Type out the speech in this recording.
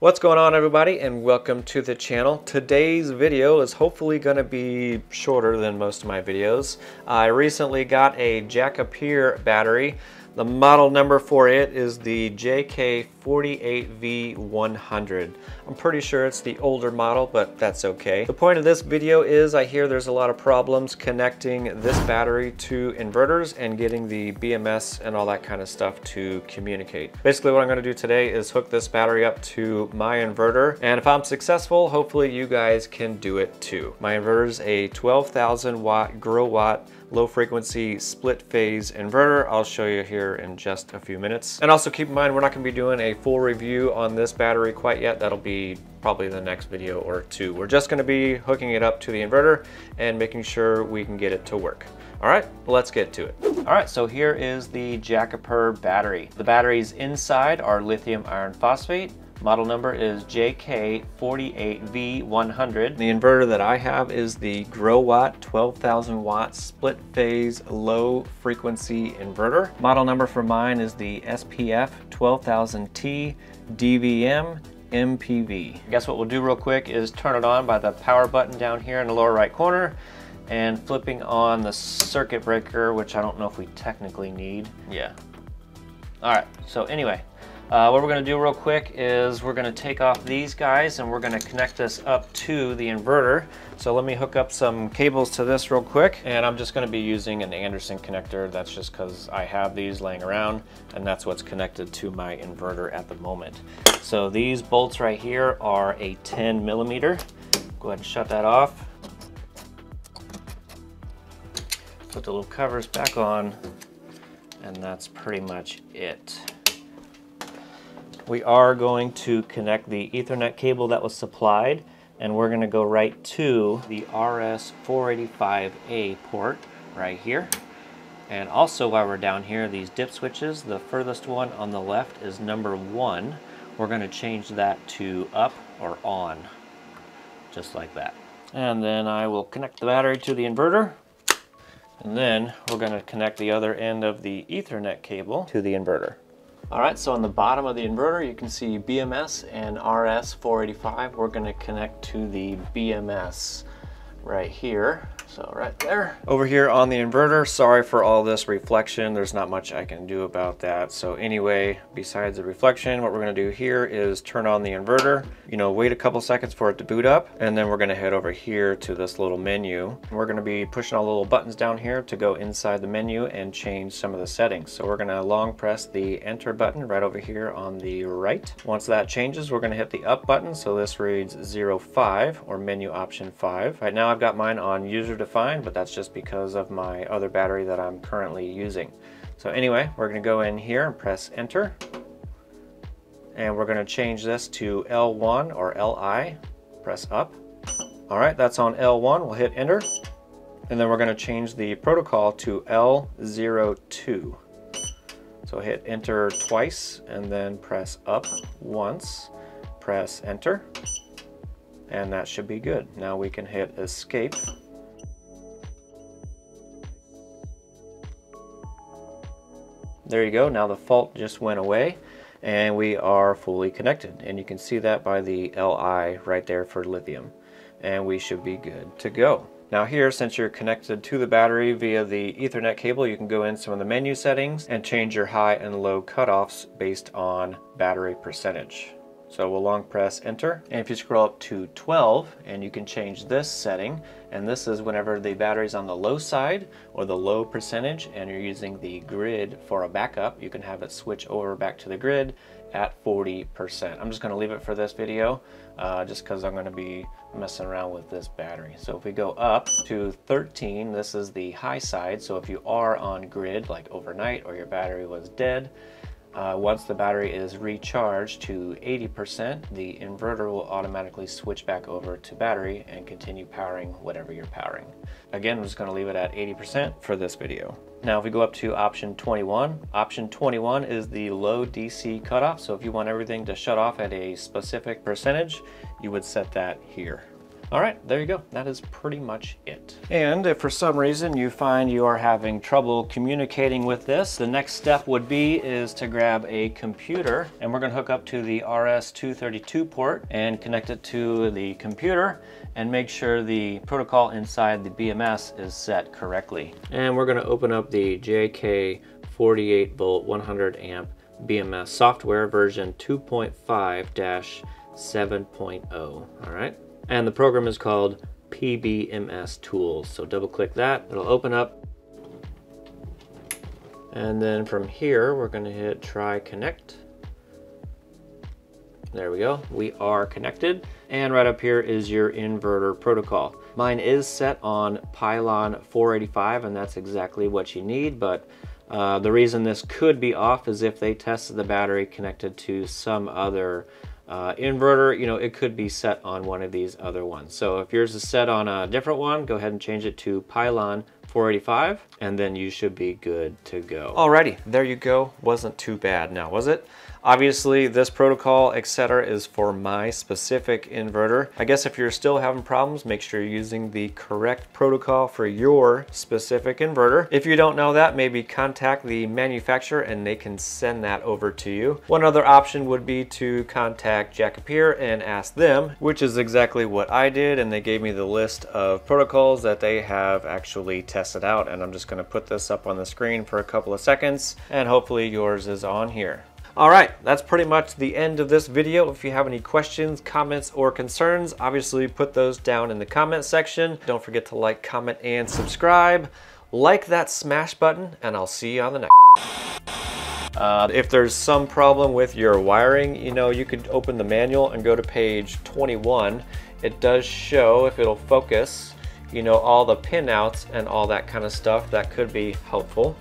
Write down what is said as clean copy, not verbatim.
What's going on, everybody, and welcome to the channel. Today's video is hopefully going to be shorter than most of my videos. I recently got a Jakiper battery. The model number for it is the JK48V100. I'm pretty sure it's the older model, but that's okay. The point of this video is I hear there's a lot of problems connecting this battery to inverters and getting the BMS and all that kind of stuff to communicate. Basically what I'm gonna do today is hook this battery up to my inverter, and if I'm successful, hopefully you guys can do it too. My inverter's a 12,000 watt Growatt low frequency split phase inverter. I'll show you here in just a few minutes. And also keep in mind, we're not gonna be doing a full review on this battery quite yet. That'll be probably the next video or two. We're just gonna be hooking it up to the inverter and making sure we can get it to work. All right, let's get to it. All right, so here is the Jakiper battery. The batteries inside are lithium iron phosphate. Model number is JK48V100. The inverter that I have is the Growatt 12,000 watt split phase low frequency inverter. Model number for mine is the SPF 12000T DVM-MPV. I guess what we'll do real quick is turn it on by the power button down here in the lower right corner and flipping on the circuit breaker, which I don't know if we technically need. Yeah. All right, so anyway. What we're gonna do real quick is we're gonna take off these guys and we're gonna connect this up to the inverter. So let me hook up some cables to this real quick, and I'm just gonna be using an Anderson connector. That's just cause I have these laying around and that's what's connected to my inverter at the moment. So these bolts right here are a 10 millimeter. Go ahead and shut that off. Put the little covers back on, and that's pretty much it. We are going to connect the Ethernet cable that was supplied, and we're going to go right to the RS-485A port right here. And also while we're down here, these dip switches, the furthest one on the left is number 1. We're going to change that to up or on, just like that. And then I will connect the battery to the inverter, and then we're going to connect the other end of the Ethernet cable to the inverter. All right, so on the bottom of the inverter, you can see BMS and RS-485. We're gonna connect to the BMS right here, so right there. Over here on the inverter, sorry for all this reflection. There's not much I can do about that. So anyway, besides the reflection, what we're gonna do here is turn on the inverter, wait a couple seconds for it to boot up, and then we're gonna head over here to this little menu. We're gonna be pushing all the little buttons down here to go inside the menu and change some of the settings. So we're gonna long press the enter button right over here on the right. Once that changes, we're gonna hit the up button. So this reads 05 or menu option 5. Right now I've got mine on user defined, but that's just because of my other battery that I'm currently using. So anyway, we're gonna go in here and press enter, and we're gonna change this to L1 or LI, press up. All right, that's on L1, we'll hit enter, and then we're gonna change the protocol to L02. So hit enter twice and then press up once, press enter, and that should be good. Now we can hit escape. There you go, now the fault just went away and we are fully connected. And you can see that by the LI right there for lithium. And we should be good to go. Now here, since you're connected to the battery via the Ethernet cable, you can go in some of the menu settings and change your high and low cutoffs based on battery percentage. So we'll long press enter, and if you scroll up to 12, and you can change this setting, and this is whenever the battery's on the low side or the low percentage and you're using the grid for a backup, you can have it switch over back to the grid at 40%. I'm just gonna leave it for this video just cause I'm gonna be messing around with this battery. So if we go up to 13, this is the high side. So if you are on grid like overnight or your battery was dead, once the battery is recharged to 80%, the inverter will automatically switch back over to battery and continue powering whatever you're powering. Again, I'm just going to leave it at 80% for this video. Now if we go up to option 21, option 21 is the low DC cutoff. So if you want everything to shut off at a specific percentage, you would set that here. All right, there you go. That is pretty much it. And if for some reason you find you are having trouble communicating with this, the next step would be is to grab a computer, and we're gonna hook up to the RS-232 port and connect it to the computer and make sure the protocol inside the BMS is set correctly. And we're gonna open up the JK 48 volt 100 amp BMS software version 2.5-7.0, all right? And the program is called PBMS tools. So double click that, it'll open up. And then from here, we're gonna hit try connect. There we go, we are connected. And right up here is your inverter protocol. Mine is set on Pylon 485, and that's exactly what you need, but the reason this could be off is if they tested the battery connected to some other inverter, you know, it could be set on one of these other ones. So if yours is set on a different one, go ahead and change it to Pylon 485, and then you should be good to go. Alrighty, there you go. Wasn't too bad now, was it? Obviously, this protocol, etc., is for my specific inverter. I guess if you're still having problems, make sure you're using the correct protocol for your specific inverter. If you don't know that, maybe contact the manufacturer and they can send that over to you. One other option would be to contact Jakiper and ask them, which is exactly what I did, and they gave me the list of protocols that they have actually tested out, and I'm just gonna put this up on the screen for a couple of seconds, and hopefully yours is on here. All right, that's pretty much the end of this video. If you have any questions, comments, or concerns, obviously put those down in the comment section. Don't forget to like, comment, and subscribe. Like that smash button, and I'll see you on the next. If there's some problem with your wiring, you know, you could open the manual and go to page 21. It does show, if it'll focus, you know, all the pin outs and all that kind of stuff. That could be helpful.